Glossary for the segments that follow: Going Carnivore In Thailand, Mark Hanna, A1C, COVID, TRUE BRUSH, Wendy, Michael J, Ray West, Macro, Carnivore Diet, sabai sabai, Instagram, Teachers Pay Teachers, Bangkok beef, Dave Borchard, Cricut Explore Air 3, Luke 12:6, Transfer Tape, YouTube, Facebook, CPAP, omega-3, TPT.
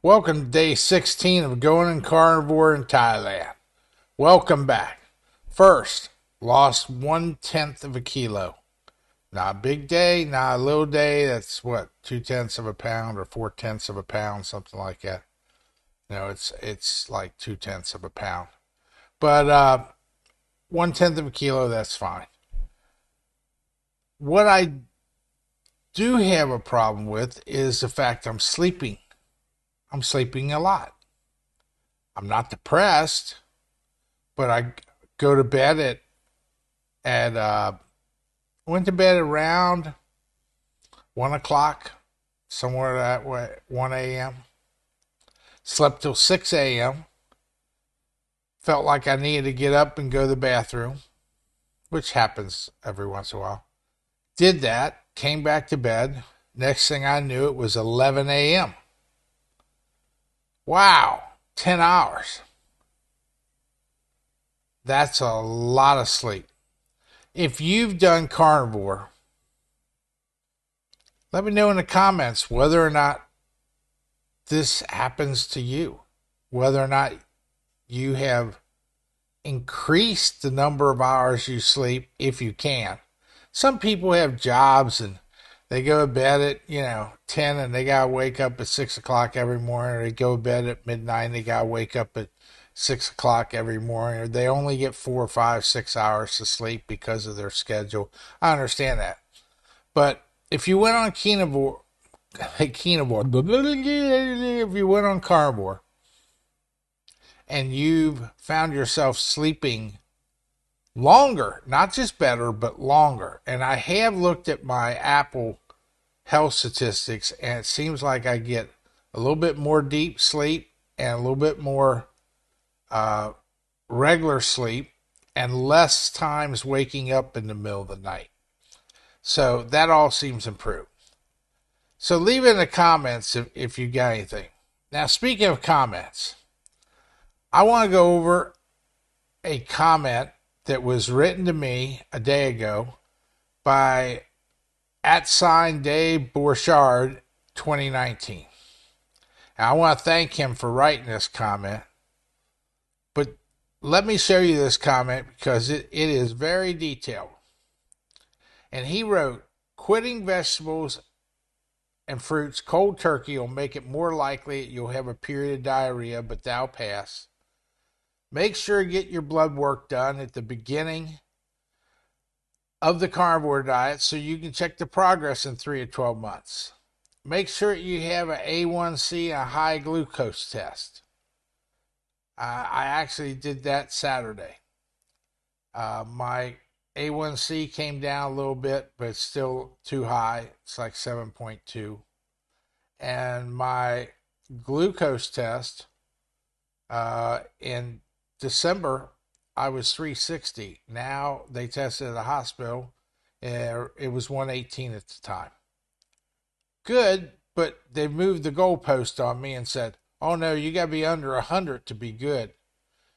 Welcome to day 16 of going carnivore in Thailand. Welcome back. First, lost 1/10 of a kilo. Not a big day, not a little day. That's what, 2/10 of a pound or 4/10 of a pound, something like that. You know, it's like 2/10 of a pound. But 1/10 of a kilo, that's fine. What I do have a problem with is the fact I'm sleeping. I'm sleeping a lot. I'm not depressed, but I go to bed went to bed around 1 o'clock, somewhere that way, 1 a.m. Slept till 6 a.m. Felt like I needed to get up and go to the bathroom, which happens every once in a while. Did that, came back to bed. Next thing I knew, it was 11 a.m. Wow, 10 hours. That's a lot of sleep. If you've done carnivore, let me know in the comments whether or not this happens to you, whether or not you have increased the number of hours you sleep if you can. Some people have jobs and they go to bed at, 10 and they got to wake up at 6 o'clock every morning, or they go to bed at midnight and they got to wake up at 6 o'clock every morning, or they only get 4 or 5, 6 hours to sleep because of their schedule. I understand that. But if you went on carnivore and you've found yourself sleeping longer, not just better, but longer. And I have looked at my Apple health statistics, and it seems like I get a little bit more deep sleep and a little bit more regular sleep and less times waking up in the middle of the night. So that all seems improved. So leave it in the comments if you got anything. Now, speaking of comments, I want to go over a comment that was written to me a day ago by @Dave Borchard 2019. And I want to thank him for writing this comment. But let me show you this comment because it is very detailed. And he wrote, quitting vegetables and fruits cold turkey will make it more likely that you'll have a period of diarrhea, but that'll pass. Make sure you get your blood work done at the beginning of the carnivore diet so you can check the progress in 3 or 12 months. Make sure you have an A1C, a high glucose test. I actually did that Saturday. My A1C came down a little bit, but it's still too high. It's like 7.2. And my glucose test in December, I was 360. Now they tested at the hospital, and it was 118 at the time. Good, but they moved the goalpost on me and said, oh no, you got to be under 100 to be good.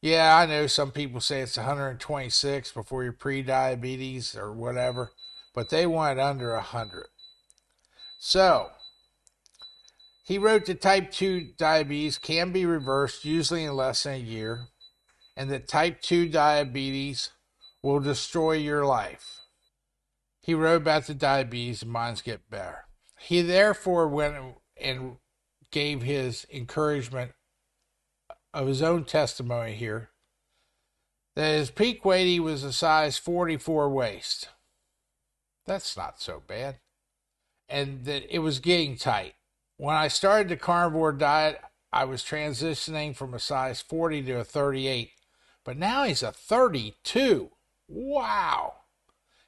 Yeah, I know some people say it's 126 before your pre-diabetes or whatever, but they want under 100. So he wrote that type 2 diabetes can be reversed, usually in less than a year, and that type 2 diabetes will destroy your life. He wrote about the diabetes and minds get better. He therefore went and gave his encouragement of his own testimony here, that his peak weight, he was a size 44 waist. That's not so bad. And that it was getting tight. When I started the carnivore diet, I was transitioning from a size 40 to a 38, but now he's a 32. Wow.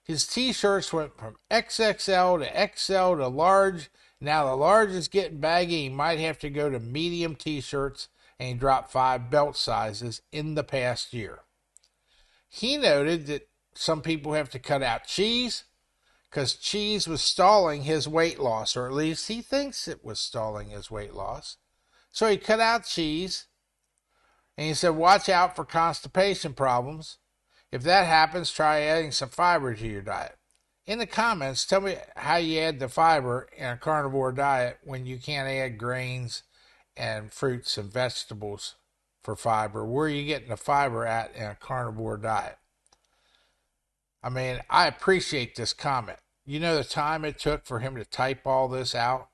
His t-shirts went from XXL to XL to large. Now the large is getting baggy. He might have to go to medium t-shirts, and he dropped 5 belt sizes in the past year. He noted that some people have to cut out cheese because cheese was stalling his weight loss, or at least he thinks it was stalling his weight loss. So he cut out cheese, and he said, watch out for constipation problems. If that happens, try adding some fiber to your diet. In the comments, tell me how you add the fiber in a carnivore diet when you can't add grains and fruits and vegetables for fiber. Where are you getting the fiber at in a carnivore diet? I mean, I appreciate this comment. You know the time it took for him to type all this out?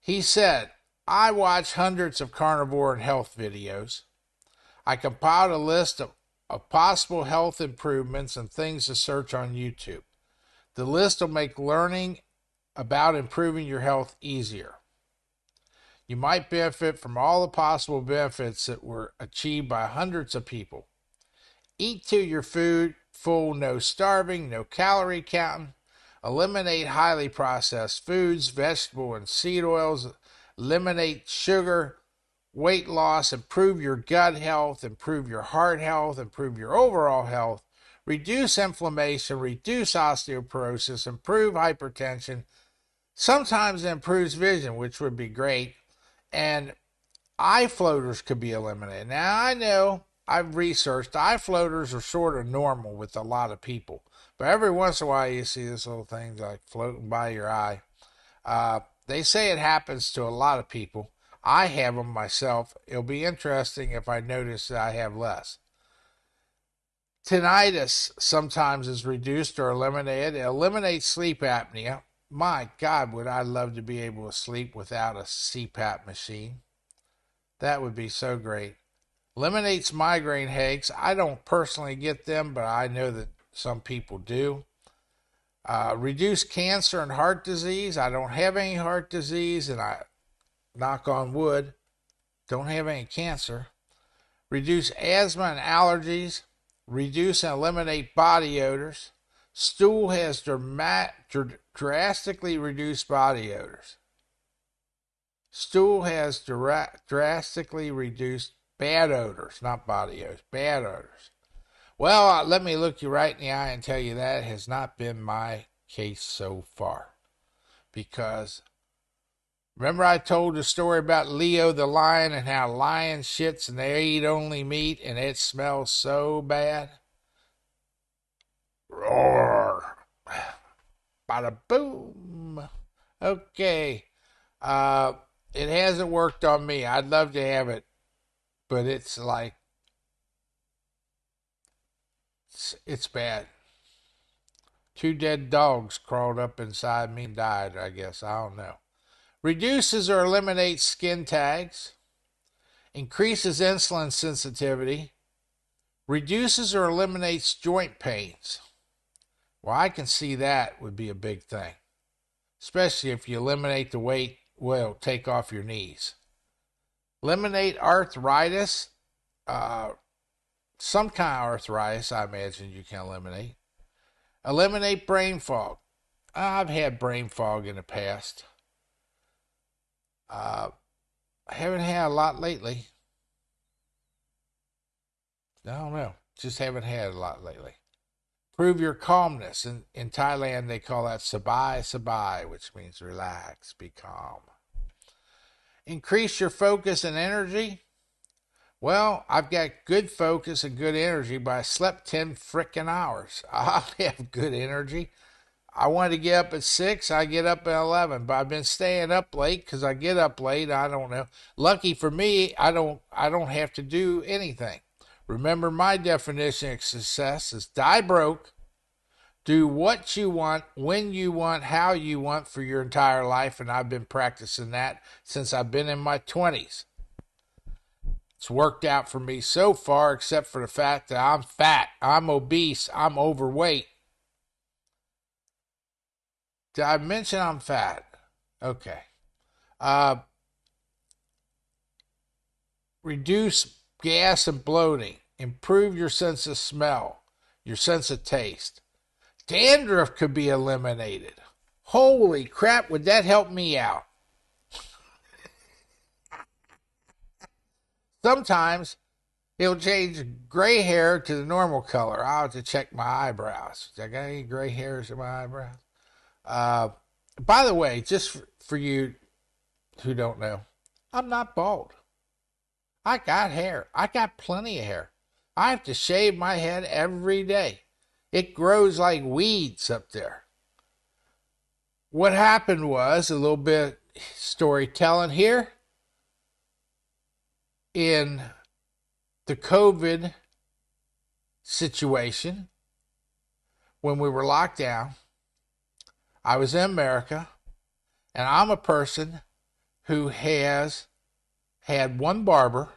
He said, I watch hundreds of carnivore and health videos. I compiled a list of possible health improvements and things to search on YouTube. The list will make learning about improving your health easier. You might benefit from all the possible benefits that were achieved by hundreds of people. Eat till your food full, no starving, no calorie counting. Eliminate highly processed foods, vegetable and seed oils. Eliminate sugar, weight loss, improve your gut health, improve your heart health, improve your overall health, reduce inflammation, reduce osteoporosis, improve hypertension, sometimes improves vision, which would be great, and eye floaters could be eliminated. Now, I know I've researched eye floaters are sort of normal with a lot of people, but every once in a while you see this little thing like floating by your eye. They say it happens to a lot of people. I have them myself. It'll be interesting if I notice that I have less. Tinnitus sometimes is reduced or eliminated. It eliminates sleep apnea. My God, would I love to be able to sleep without a CPAP machine. That would be so great. Eliminates migraine headaches. I don't personally get them, but I know that some people do. Reduce cancer and heart disease. I don't have any heart disease, and I, knock on wood, don't have any cancer. Reduce asthma and allergies. Reduce and eliminate body odors. Stool has drastically reduced body odors. Stool has drastically reduced bad odors, not body odors, bad odors. Well, let me look you right in the eye and tell you that has not been my case so far. Because remember I told the story about Leo the lion and how lions shits and they eat only meat and it smells so bad? Roar. Bada boom. Okay. It hasn't worked on me. I'd love to have it, but it's like, it's bad. 2 dead dogs crawled up inside me and died, I guess. I don't know. Reduces or eliminates skin tags. Increases insulin sensitivity. Reduces or eliminates joint pains. Well, I can see that would be a big thing. Especially if you eliminate the weight, well, take off your knees. Eliminate arthritis. Some kind of arthritis, I imagine you can eliminate. Eliminate brain fog. I've had brain fog in the past. I haven't had a lot lately. I don't know. Just haven't had a lot lately. Improve your calmness. In Thailand, they call that sabai sabai, which means relax, be calm. Increase your focus and energy. Well, I've got good focus and good energy, but I slept 10 frickin' hours. I have good energy. I wanted to get up at 6, I get up at 11, but I've been staying up late because I get up late, I don't know. Lucky for me, I don't have to do anything. Remember, my definition of success is die broke, do what you want, when you want, how you want for your entire life, and I've been practicing that since I've been in my 20s. It's worked out for me so far, except for the fact that I'm fat, I'm obese, I'm overweight. Did I mention I'm fat? Okay. Reduce gas and bloating. Improve your sense of smell, your sense of taste. Dandruff could be eliminated. Holy crap, would that help me out? Sometimes it'll change gray hair to the normal color. I'll have to check my eyebrows. I got any gray hairs in my eyebrows? By the way, just for you who don't know, I'm not bald. I got hair. I got plenty of hair. I have to shave my head every day. It grows like weeds up there. What happened was a little bit of storytelling here. in the COVID situation when we were locked down. I was in America, and I'm a person who has had one barber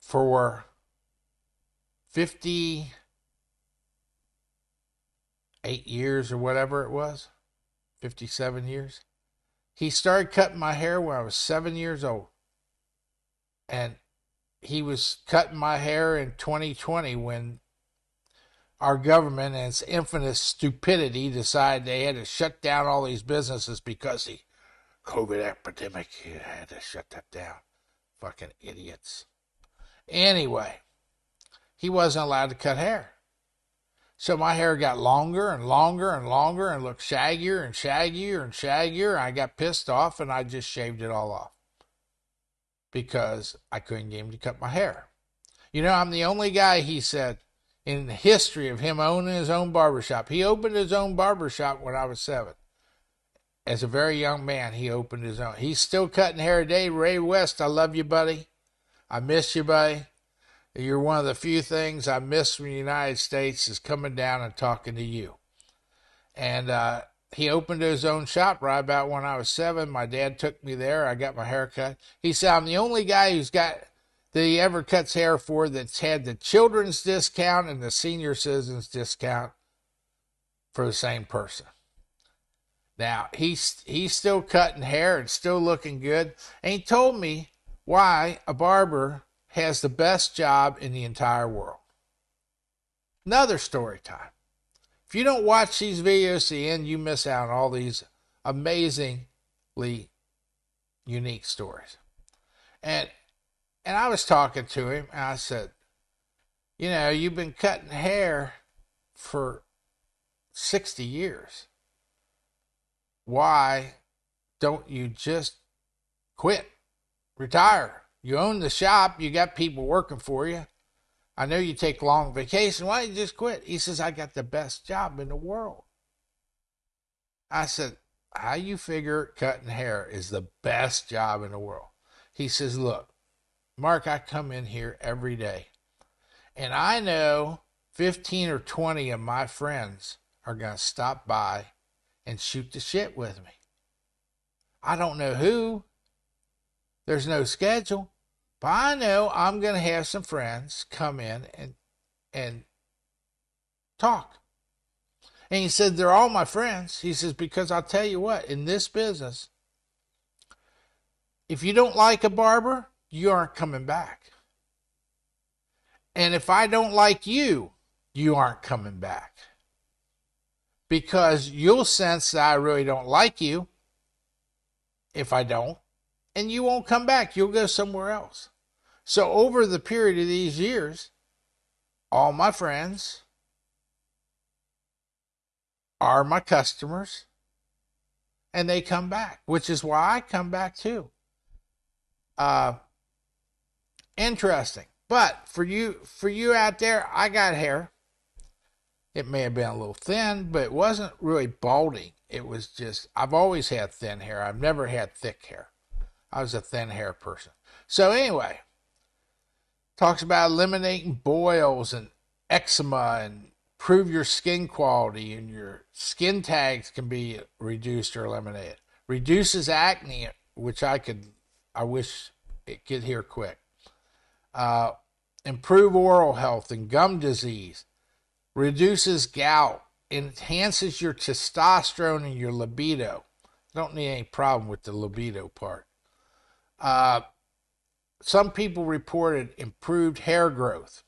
for 58 years or whatever it was, 57 years. He started cutting my hair when I was 7 years old. And he was cutting my hair in 2020 when our government and its infamous stupidity decided they had to shut down all these businesses because the COVID epidemic had to shut that down. Fucking idiots. Anyway, he wasn't allowed to cut hair. So my hair got longer and longer and longer and looked shaggier and shaggier and shaggier. I got pissed off and I just shaved it all off because I couldn't get him to cut my hair. You know, I'm the only guy, he said, in the history of him owning his own barbershop. He opened his own barbershop when I was 7. As a very young man, he opened his own. He's still cutting hair today. Ray West, I love you, buddy. I miss you, buddy. You're one of the few things I miss from the United States is coming down and talking to you. And he opened his own shop right about when I was 7. My dad took me there. I got my hair cut. He said, I'm the only guy that he ever cuts hair for that's had the children's discount and the senior citizens discount for the same person. Now, he's still cutting hair and still looking good. And he told me why a barber has the best job in the entire world. Another story time. If you don't watch these videos to the end, you miss out on all these amazingly unique stories. And I was talking to him, and I said, you know, you've been cutting hair for 60 years. Why don't you just quit? Retire. You own the shop. You got people working for you. I know you take long vacation. Why don't you just quit? He says, I got the best job in the world. I said, how you figure cutting hair is the best job in the world? He says, look, Mark, I come in here every day, and I know 15 or 20 of my friends are going to stop by and shoot the shit with me. I don't know who. There's no schedule, but I know I'm going to have some friends come in and talk. And he said, they're all my friends. He says, because I'll tell you what, in this business, if you don't like a barber, you aren't coming back. And if I don't like you, you aren't coming back. Because you'll sense that I really don't like you if I don't, and you won't come back. You'll go somewhere else. So over the period of these years, all my friends are my customers, and they come back, which is why I come back too. Interesting. But for you out there, I got hair. It may have been a little thin, but it wasn't really balding. It was just, I've always had thin hair. I've never had thick hair. I was a thin hair person. So anyway, talks about eliminating boils and eczema and improve your skin quality, and your skin tags can be reduced or eliminated. Reduces acne, which I wish it could here quick. Improve oral health and gum disease. Reduces gout. Enhances your testosterone and your libido. Don't need any problem with the libido part. Some people reported improved hair growth.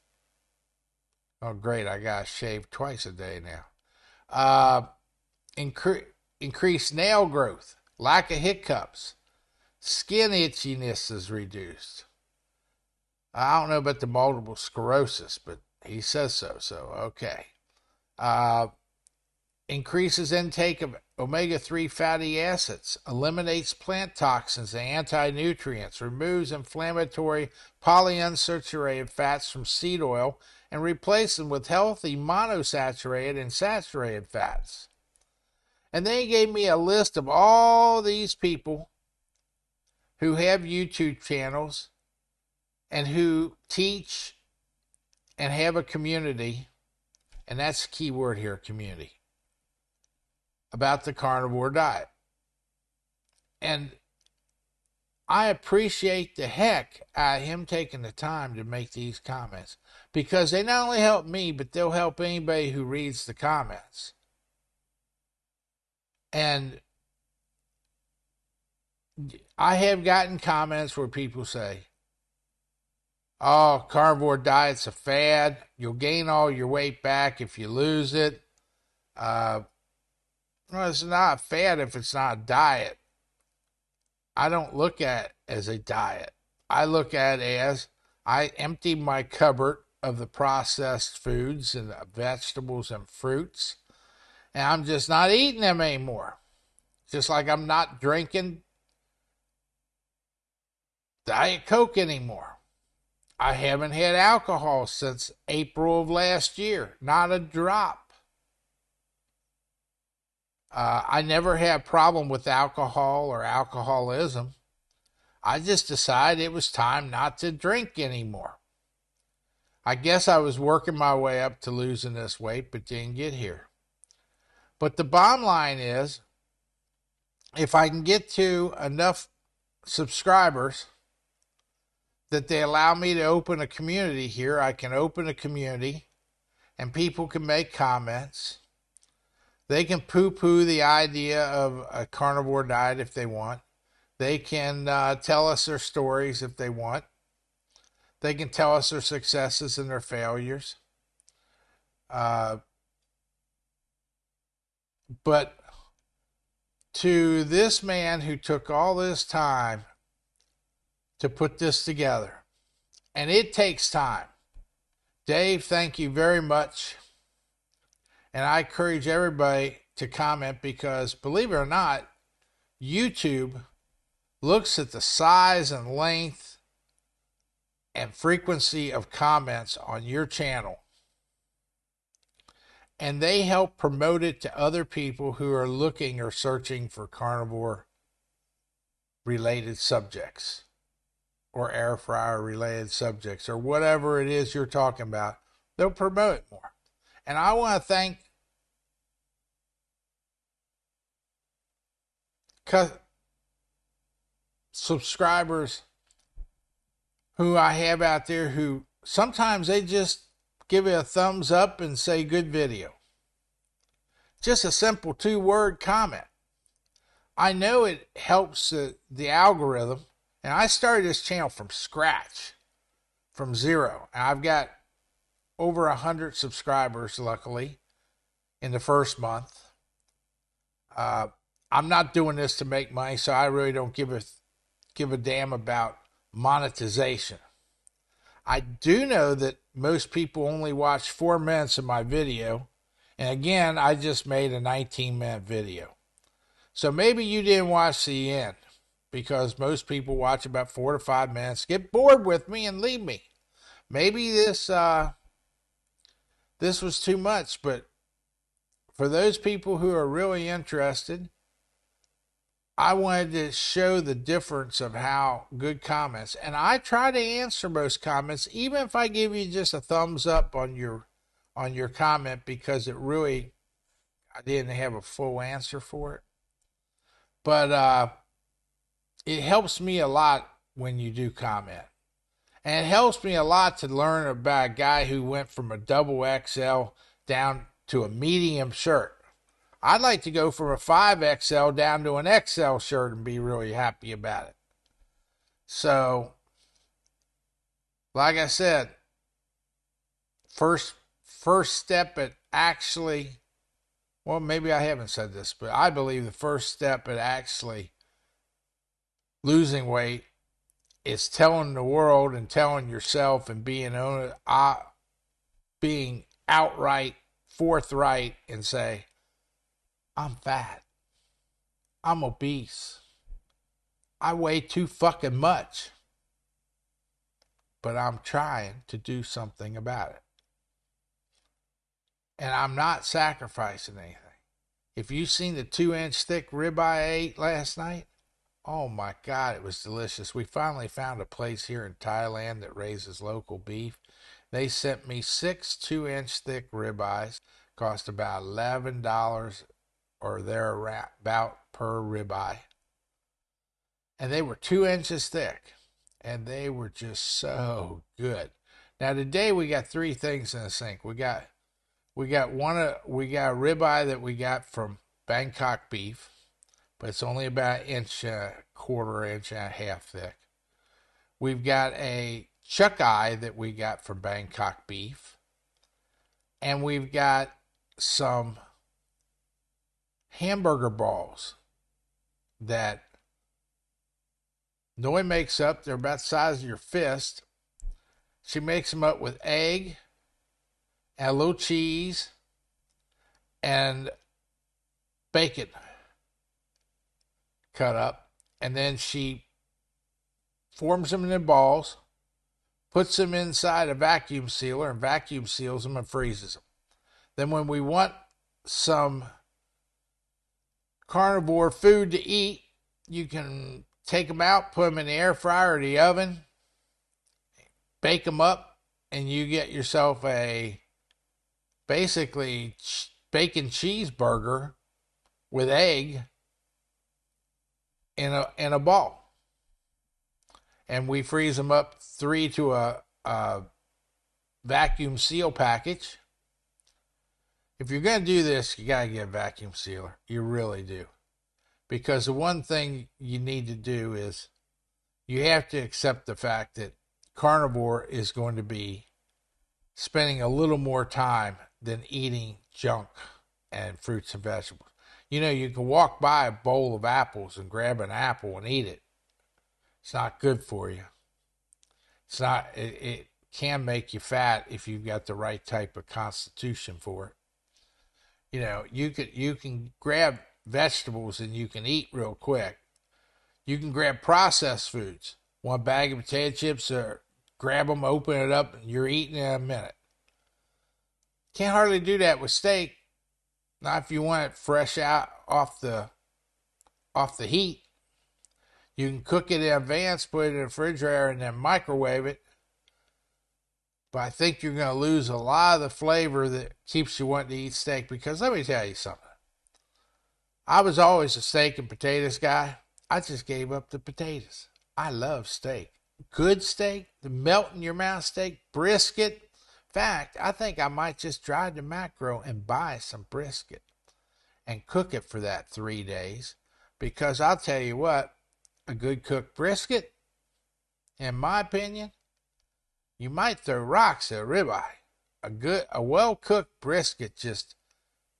Oh, great. I got to shave twice a day now. Increased nail growth. Lack of hiccups. Skin itchiness is reduced. I don't know about the multiple sclerosis, but he says so, so okay. Increases intake of omega-3 fatty acids, eliminates plant toxins and anti-nutrients, removes inflammatory polyunsaturated fats from seed oil, and replaces them with healthy monosaturated and saturated fats. And then he gave me a list of all these people who have YouTube channels and who teach and have a community, and that's the key word here, community, about the carnivore diet. And I appreciate the heck out of him taking the time to make these comments, because they not only help me, but they'll help anybody who reads the comments. And I have gotten comments where people say, oh, carnivore diet's a fad. You'll gain all your weight back if you lose it. No, it's not a fad if it's not a diet. I don't look at it as a diet. I look at it as I empty my cupboard of the processed foods and vegetables and fruits, and I'm just not eating them anymore. Just like I'm not drinking Diet Coke anymore. I haven't had alcohol since April of last year. Not a drop. I never had a problem with alcohol or alcoholism. I just decided it was time not to drink anymore. I guess I was working my way up to losing this weight, but didn't get here. But the bottom line is, if I can get to enough subscribers that they allow me to open a community here, I can open a community and people can make comments. They can poo-poo the idea of a carnivore diet if they want. They can tell us their stories if they want. They can tell us their successes and their failures. But to this man who took all this time to put this together, and it takes time. Dave, thank you very much. And I encourage everybody to comment, because believe it or not, YouTube looks at the size and length and frequency of comments on your channel, and they help promote it to other people who are looking or searching for carnivore related subjects or air fryer related subjects or whatever it is you're talking about. They'll promote it more. And I want to thank subscribers who I have out there who sometimes they just give it a thumbs up and say good video. Just a simple 2-word comment. I know it helps the algorithm. And I started this channel from scratch, from zero. And I've got over 100 subscribers, luckily, in the first month. I'm not doing this to make money, so I really don't give a damn about monetization. I do know that most people only watch 4 minutes of my video, and again, I just made a 19-minute video. So maybe you didn't watch the end, because most people watch about 4 to 5 minutes, get bored with me, and leave me. Maybe this was too much, but for those people who are really interested, I wanted to show the difference of how good comments, and I try to answer most comments, even if I give you just a thumbs up on your comment, because it really, I didn't have a full answer for it. But it helps me a lot when you do comment. And it helps me a lot to learn about a guy who went from a double XL down to a medium shirt. I'd like to go from a 5XL down to an XL shirt and be really happy about it. So, like I said, first step at actually, well, maybe I haven't said this, but I believe the first step at actually losing weight is telling the world and telling yourself and being outright forthright and say, I'm fat. I'm obese. I weigh too fucking much. But I'm trying to do something about it. And I'm not sacrificing anything. If you've seen the 2-inch thick ribeye I ate last night, Oh my God, it was delicious. We finally found a place here in Thailand that raises local beef. They sent me 6 2-inch thick ribeyes, cost about $11 or thereabout per ribeye. And they were 2 inches thick, and they were just so good. Now today we got three things in the sink. We got a ribeye that we got from Bangkok beef, but it's only about an inch, quarter inch and a half thick. We've got a chuck eye that we got from Bangkok beef, and we've got some hamburger balls that Noi makes up. They're about the size of your fist. She makes them up with egg and a little cheese and bacon cut up, and then she forms them into balls, puts them inside a vacuum sealer and vacuum seals them and freezes them. Then when we want some carnivore food to eat, you can take them out, put them in the air fryer or the oven, bake them up, and you get yourself a basically bacon cheeseburger with egg in a ball. And we freeze them up 3 to a vacuum seal package. If you're going to do this, you got to get a vacuum sealer. You really do. Because the one thing you need to do is you have to accept the fact that carnivore is going to be spending a little more time than eating junk and fruits and vegetables. You know, you can walk by a bowl of apples and grab an apple and eat it. It's not good for you. It's not. It can make you fat if you've got the right type of constitution for it. You know, you can grab vegetables and you can eat real quick. You can grab processed foods. One bag of potato chips, or grab them, open it up, and you're eating in a minute. Can't hardly do that with steak. Not if you want it fresh out off the heat. You can cook it in advance, put it in the refrigerator, and then microwave it. But I think you're going to lose a lot of the flavor that keeps you wanting to eat steak. Because let me tell you something. I was always a steak and potatoes guy. I just gave up the potatoes. I love steak. Good steak, the melt in your mouth steak, brisket. In fact, I think I might just drive to Macro and buy some brisket and cook it for that 3 days. Because I'll tell you what, a good cooked brisket, in my opinion, you might throw rocks at a ribeye. A well-cooked brisket just,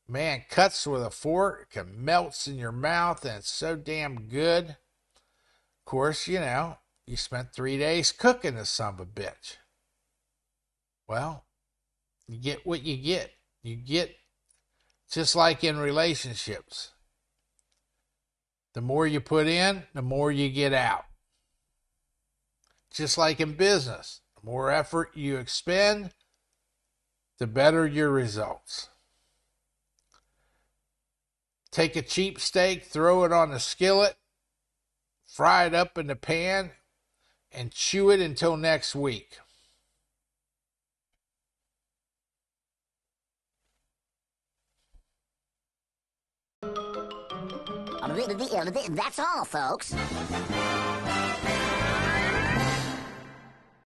man, cuts with a fork and melts in your mouth, and it's so damn good. Of course, you know, you spent 3 days cooking this son of a bitch. Well, you get what you get. You get, just like in relationships, the more you put in, the more you get out. Just like in business, the more effort you expend, the better your results. Take a cheap steak, throw it on the skillet, fry it up in the pan, and chew it until next week. That's all, folks.